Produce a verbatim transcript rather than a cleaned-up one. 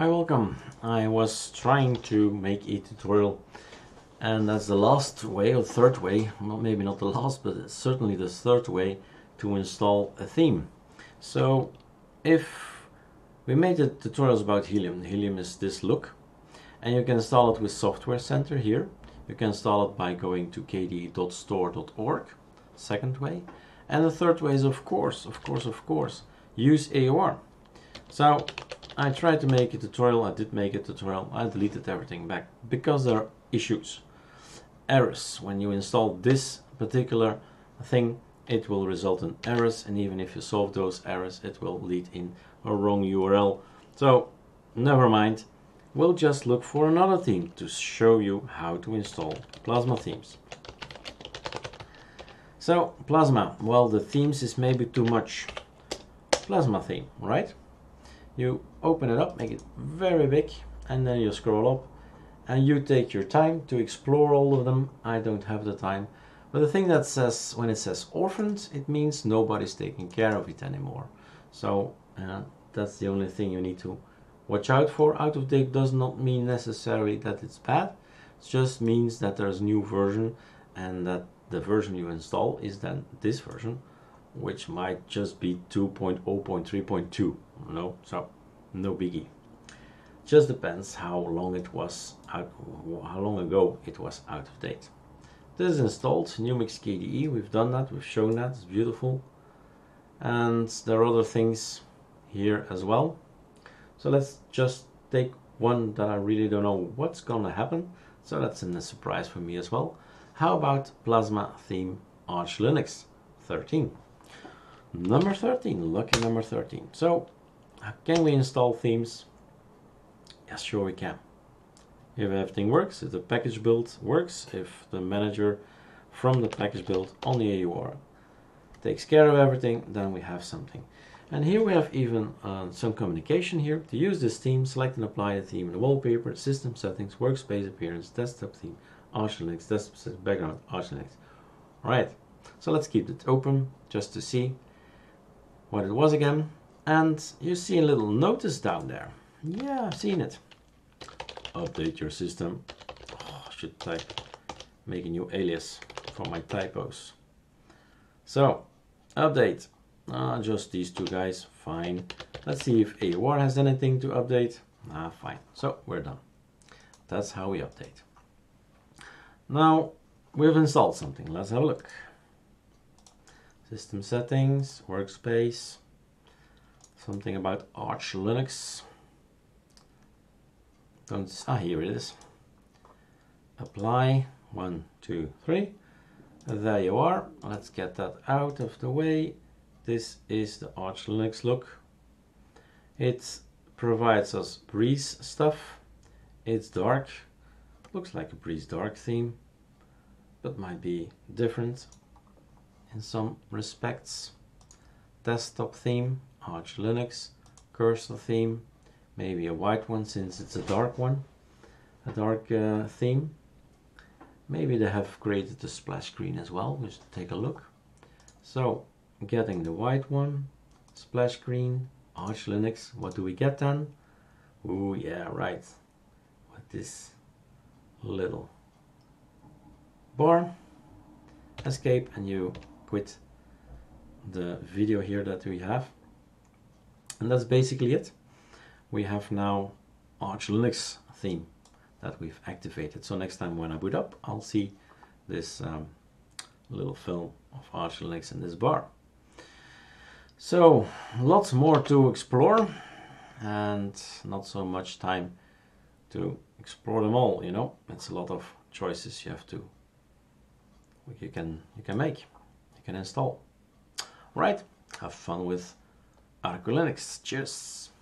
Hi, welcome. I was trying to make a tutorial, and that's the last way or third way, well, maybe not the last, but certainly the third way to install a theme. So if we made the tutorials about Helium, Helium is this look, and you can install it with Software Center here. You can install it by going to K D E dot store dot org, second way. And the third way is of course, of course, of course, use A U R. So I tried to make a tutorial, I did make a tutorial, I deleted everything back because there are issues, errors. When you install this particular thing, it will result in errors, and even if you solve those errors, it will lead in a wrong U R L. So never mind, we'll just look for another theme to show you how to install Plasma themes. So Plasma, well, the themes is maybe too much. Plasma theme, right? You open it up, make it very big, and then you scroll up and you take your time to explore all of them. I don't have the time. But the thing that says, when it says orphaned, it means nobody's taking care of it anymore. So uh, that's the only thing you need to watch out for. Out of date does not mean necessarily that it's bad. It just means that there's a new version and that the version you install is then this version, which might just be two point oh point three point two, you know, so no biggie. Just depends how long it was out, how long ago it was out of date. This is installed, Numix K D E, we've done that, we've shown that, it's beautiful. And there are other things here as well. So let's just take one that I really don't know what's gonna happen. So that's a surprise for me as well. How about Plasma theme Arch Linux thirteen? Number thirteen, lucky number thirteen. So, can we install themes? Yes, sure we can. If everything works, if the package build works, if the manager from the package build on the A U R takes care of everything, then we have something. And here we have even uh, some communication here. To use this theme, select and apply the theme in the wallpaper, system settings, workspace appearance, desktop theme, Arch Linux, desktop background, Arch Linux. All right, so let's keep it open just to see what it was again, and you see a little notice down there. Yeah, I've seen it. Update your system. Oh, I should type, make a new alias for my typos. So, update. Uh, just these two guys, fine. Let's see if A U R has anything to update. Ah, fine. So, we're done. That's how we update. Now, we've installed something. Let's have a look. System settings, workspace, something about Arch Linux. Don't, ah, here it is. Apply, one, two, three. There you are. Let's get that out of the way. This is the Arch Linux look. It provides us breeze stuff. It's dark. Looks like a breeze dark theme, but might be different in some respects. Desktop theme, Arch Linux, cursor theme, maybe a white one since it's a dark one, a dark uh, theme. Maybe they have created a splash screen as well, we should take a look. So getting the white one, splash screen, Arch Linux, what do we get then? Ooh yeah, right, what this little bar, escape, and you quit the video here that we have, and that's basically it. We have now Arch Linux theme that we've activated. So next time when I boot up, I'll see this um, little film of Arch Linux in this bar. So lots more to explore, and not so much time to explore them all. You know, it's a lot of choices you have to you can you can make, you can install. All right, have fun with ArcoLinux. Cheers.